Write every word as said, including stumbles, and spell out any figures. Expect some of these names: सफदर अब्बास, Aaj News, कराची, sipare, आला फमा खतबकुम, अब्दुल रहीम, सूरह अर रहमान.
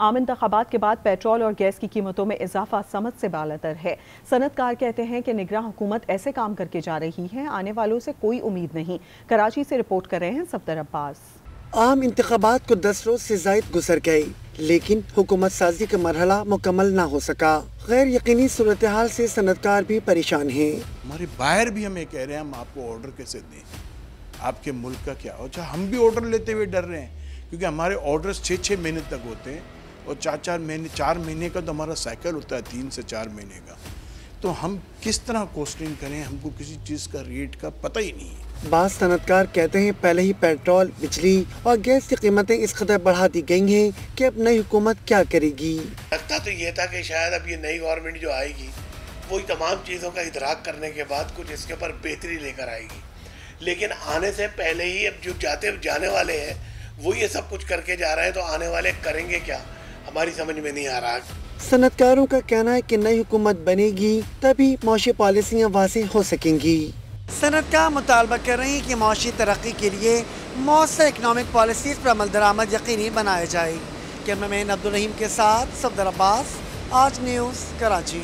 आम इंतखाबात के बाद पेट्रोल और गैस की कीमतों में इजाफा समझ से बालातर है। सनतकार कहते हैं कि निगरां हुकूमत ऐसे काम करके जा रही है, आने वालों से कोई उम्मीद नहीं। कराची से रिपोर्ट कर रहे हैं सफदर अब्बास। आम इंतखाबात को दस रोज से जायद गुजर गए, लेकिन हुकूमत साजी का मरहला मुकम्मल ना हो सका। गैर यकीनी सूरत हाल से सनतकार भी परेशान है। हमारे बाहर भी हमें कह रहे हैं हम आपको ऑर्डर कैसे दें, आपके मुल्क का क्या। अच्छा, हम भी ऑर्डर लेते हुए डर रहे हैं क्योंकि हमारे ऑर्डर्स छः छः महीने तक होते हैं और चार चार महीने चार महीने का तो हमारा साइकिल होता है, तीन से चार महीने का। तो हम किस तरह कॉस्टिंग करें, हमको किसी चीज़ का रेट का पता ही नहीं है। बाद सनतकार कहते हैं पहले ही पेट्रोल, बिजली और गैस की कीमतें इस कदर बढ़ा दी गई हैं कि अब नई हुकूमत क्या करेगी। लगता तो ये था कि शायद अब ये नई गवर्नमेंट जो आएगी वो तमाम चीज़ों का इदराक करने के बाद कुछ इसके ऊपर बेहतरी लेकर आएगी, लेकिन आने से पहले ही अब जो जाते जाने वाले हैं वो ये सब कुछ करके जा रहा है, तो आने वाले करेंगे क्या, हमारी समझ में नहीं आ रहा। सनतकारों का कहना है कि नई हुकूमत बनेगी तभी मौशी पॉलिसियाँ वाज़ेह हो सकेंगी। सनतकार मुतालबा कर रहे हैं कि मौशी तरक्की के लिए मौसम इकनॉमिक पॉलिसीज़ पर अमल दरामद यकीनी बनाया जाए। कैमरामैन अब्दुल रहीम के साथ सफदर अब्बास, आज न्यूज़ कराची।